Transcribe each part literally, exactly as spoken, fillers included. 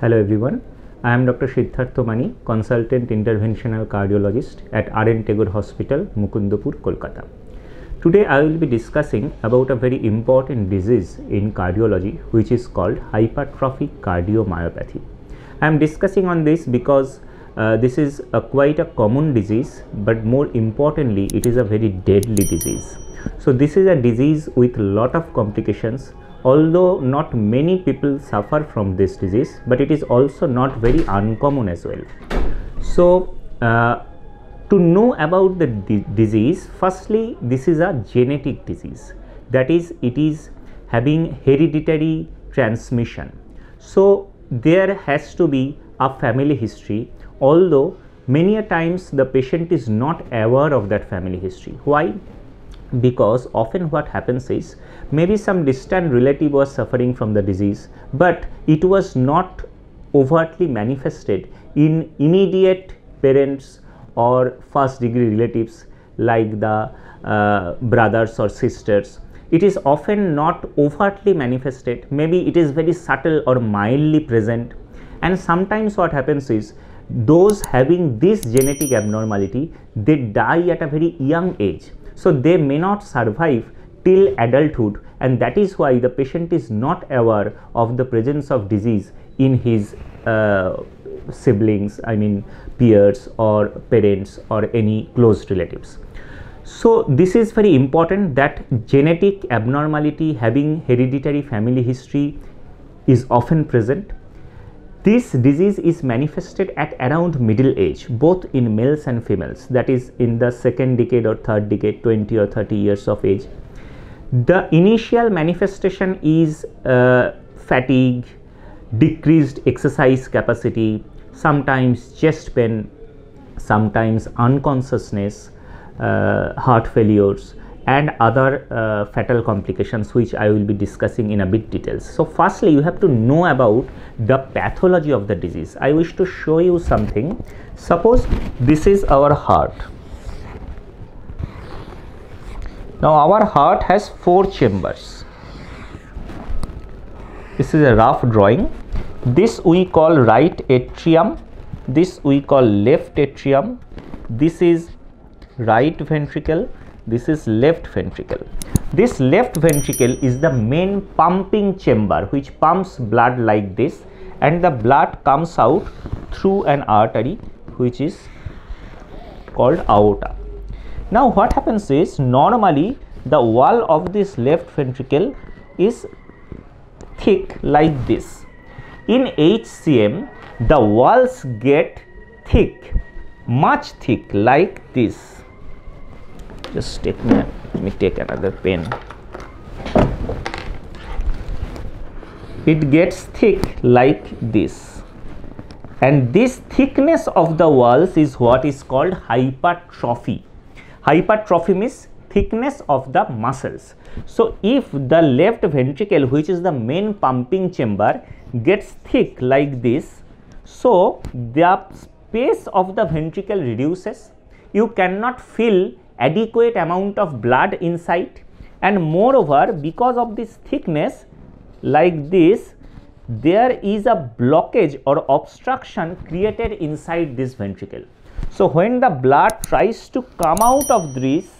Hello everyone, I am Doctor Siddhartha Mani, Consultant Interventional Cardiologist at R. N. Tagore Hospital Mukundapur, Kolkata. Today I will be discussing about a very important disease in cardiology which is called hypertrophic cardiomyopathy. I am discussing on this because uh, this is a quite a common disease, but more importantly it is a very deadly disease. So this is a disease with lot of complications. Although not many people suffer from this disease, but it is also not very uncommon as well. So uh, to know about the disease, firstly this is a genetic disease, that is it is having hereditary transmission. So there has to be a family history, although many a times the patient is not aware of that family history. Why? Because often what happens is maybe some distant relative was suffering from the disease, but it was not overtly manifested in immediate parents or first degree relatives like the uh, brothers or sisters. It is often not overtly manifested, maybe it is very subtle or mildly present, and sometimes what happens is those having this genetic abnormality, they die at a very young age. So they may not survive till adulthood, and that is why the patient is not aware of the presence of disease in his uh, siblings, I mean peers or parents or any close relatives. So this is very important, that genetic abnormality having hereditary family history is often present. This disease is manifested at around middle age, both in males and females, that is in the second decade or third decade, twenty or thirty years of age. The initial manifestation is uh, fatigue, decreased exercise capacity, sometimes chest pain, sometimes unconsciousness, uh, heart failures and other uh, fatal complications, which I will be discussing in a bit details. So firstly you have to know about the pathology of the disease. I wish to show you something. Suppose this is our heart. Now our heart has four chambers. This is a rough drawing. This we call right atrium, this we call left atrium, this is right ventricle, this is left ventricle. This left ventricle is the main pumping chamber which pumps blood like this, and the blood comes out through an artery which is called aorta. Now what happens is normally the wall of this left ventricle is thick like this. In H C M the walls get thick, much thick like this. Just take me, let me take another pen. It gets thick like this, and this thickness of the walls is what is called hypertrophy. Hypertrophy means thickness of the muscles. So if the left ventricle, which is the main pumping chamber, gets thick like this, so the space of the ventricle reduces, you cannot fill adequate amount of blood inside, and moreover because of this thickness like this, there is a blockage or obstruction created inside this ventricle. So when the blood tries to come out of this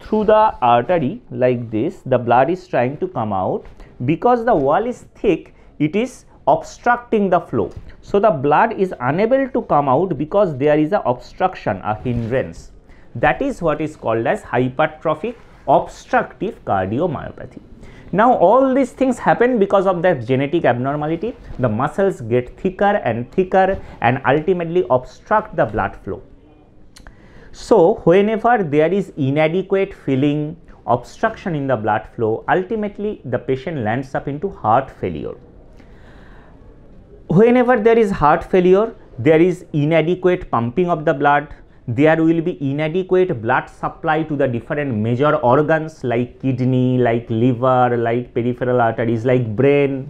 through the artery like this, the blood is trying to come out, because the wall is thick it is obstructing the flow. So the blood is unable to come out because there is a obstruction, a hindrance. That is what is called as hypertrophic obstructive cardiomyopathy. Now all these things happen because of that genetic abnormality. The muscles get thicker and thicker and ultimately obstruct the blood flow. So whenever there is inadequate filling, obstruction in the blood flow, ultimately the patient lands up into heart failure. Whenever there is heart failure, there is inadequate pumping of the blood. There will be inadequate blood supply to the different major organs like kidney, like liver, like peripheral arteries, like brain,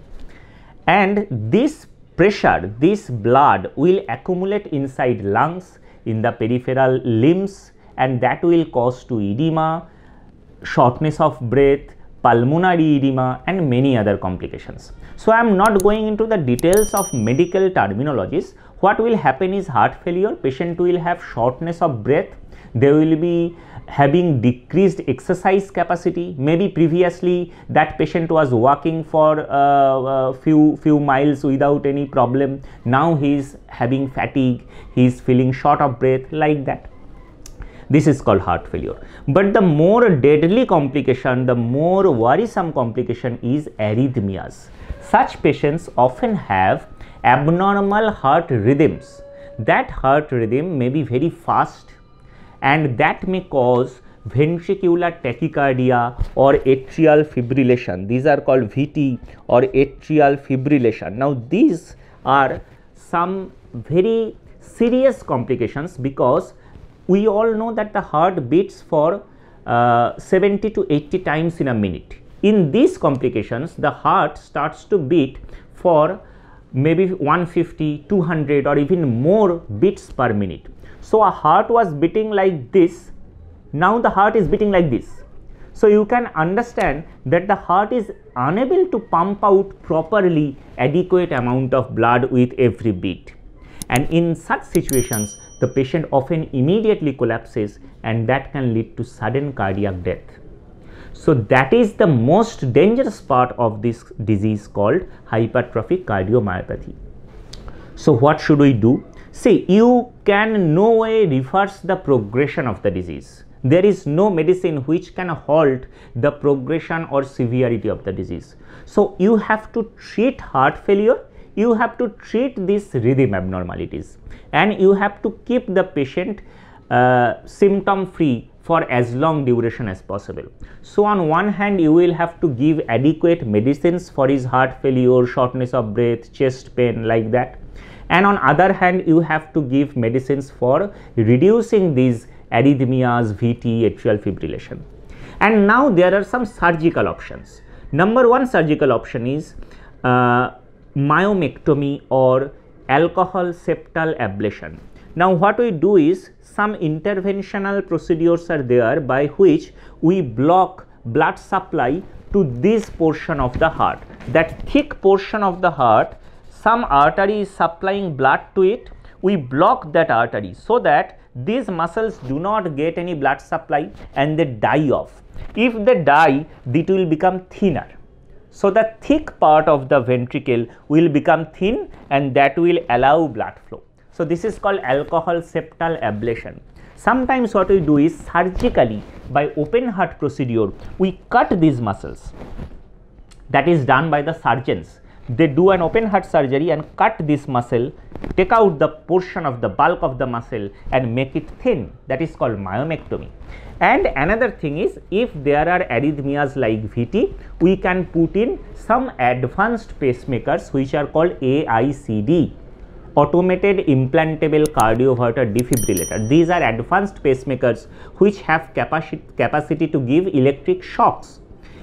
and this pressure, this blood will accumulate inside lungs, in the peripheral limbs, and that will cause to edema, shortness of breath, pulmonary edema, and many other complications. So I am not going into the details of medical terminologies. What will happen is heart failure, patient will have shortness of breath, they will be having decreased exercise capacity, maybe previously that patient was walking for a uh, uh, few few miles without any problem, now he is having fatigue, he is feeling short of breath, like that. This is called heart failure. But the more deadly complication, the more worrisome complication is arrhythmias. Such patients often have abnormal heart rhythms. That heart rhythm may be very fast, and that may cause ventricular tachycardia or atrial fibrillation. These are called V T or atrial fibrillation. Now, these are some very serious complications, because we all know that the heart beats for uh, seventy to eighty times in a minute. In these complications, the heart starts to beat for maybe one fifty, two hundred or even more beats per minute. So a heart was beating like this, now the heart is beating like this. So you can understand that the heart is unable to pump out properly adequate amount of blood with every beat. And in such situations, the patient often immediately collapses, and that can lead to sudden cardiac death. So that is the most dangerous part of this disease called hypertrophic cardiomyopathy. So what should we do? See, you can no way reverse the progression of the disease. There is no medicine which can halt the progression or severity of the disease. So you have to treat heart failure, you have to treat these rhythm abnormalities, and you have to keep the patient uh, symptom free for as long duration as possible. So on one hand, you will have to give adequate medicines for his heart failure, shortness of breath, chest pain, like that. And on other hand, you have to give medicines for reducing these arrhythmias, V T, atrial fibrillation. And now there are some surgical options. Number one surgical option is uh, myomectomy or alcohol septal ablation. Now what we do is, some interventional procedures are there by which we block blood supply to this portion of the heart. That thick portion of the heart, some artery is supplying blood to it, we block that artery so that these muscles do not get any blood supply and they die off. If they die, it will become thinner. So the thick part of the ventricle will become thin, and that will allow blood flow. So this is called alcohol septal ablation. Sometimes what we do is surgically, by open heart procedure, we cut these muscles. That is done by the surgeons. They do an open heart surgery and cut this muscle, take out the portion of the bulk of the muscle and make it thin. That is called myomectomy. And another thing is, if there are arrhythmias like V T, we can put in some advanced pacemakers which are called A I C D, automated implantable cardioverter defibrillator. These are advanced pacemakers which have capacity capacity to give electric shocks.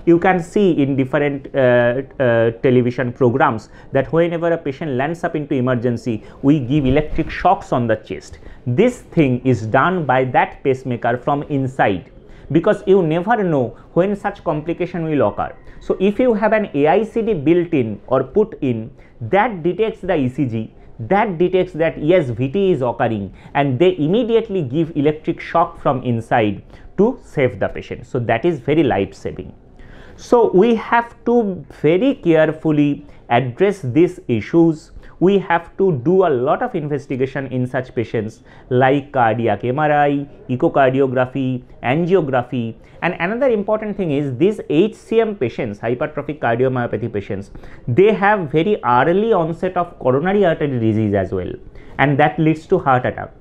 You can see in different uh, uh, television programs that whenever a patient lands up into emergency, we give electric shocks on the chest. This thing is done by that pacemaker from inside, because you never know when such complication will occur. So if you have an A I C D built in or put in, that detects the E C G, that detects that yes, V T is occurring, and they immediately give electric shock from inside to save the patient. So that is very life-saving. So we have to very carefully address these issues. We have to do a lot of investigation in such patients, like cardiac M R I, echocardiography, angiography. And another important thing is, these H C M patients, hypertrophic cardiomyopathy patients, they have very early onset of coronary artery disease as well, and that leads to heart attack.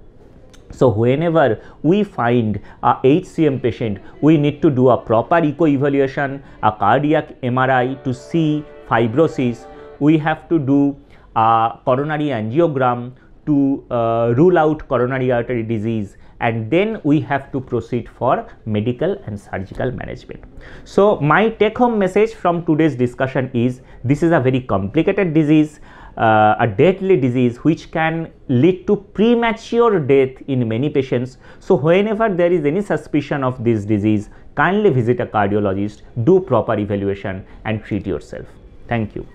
So whenever we find a H C M patient, we need to do a proper echo evaluation, a cardiac M R I to see fibrosis. We have to do a coronary angiogram to uh, rule out coronary artery disease, and then we have to proceed for medical and surgical management. So my take home message from today's discussion is, this is a very complicated disease. uh, a deadly disease which can lead to premature death in many patients. So whenever there is any suspicion of this disease, kindly visit a cardiologist, do proper evaluation and treat yourself. Thank you.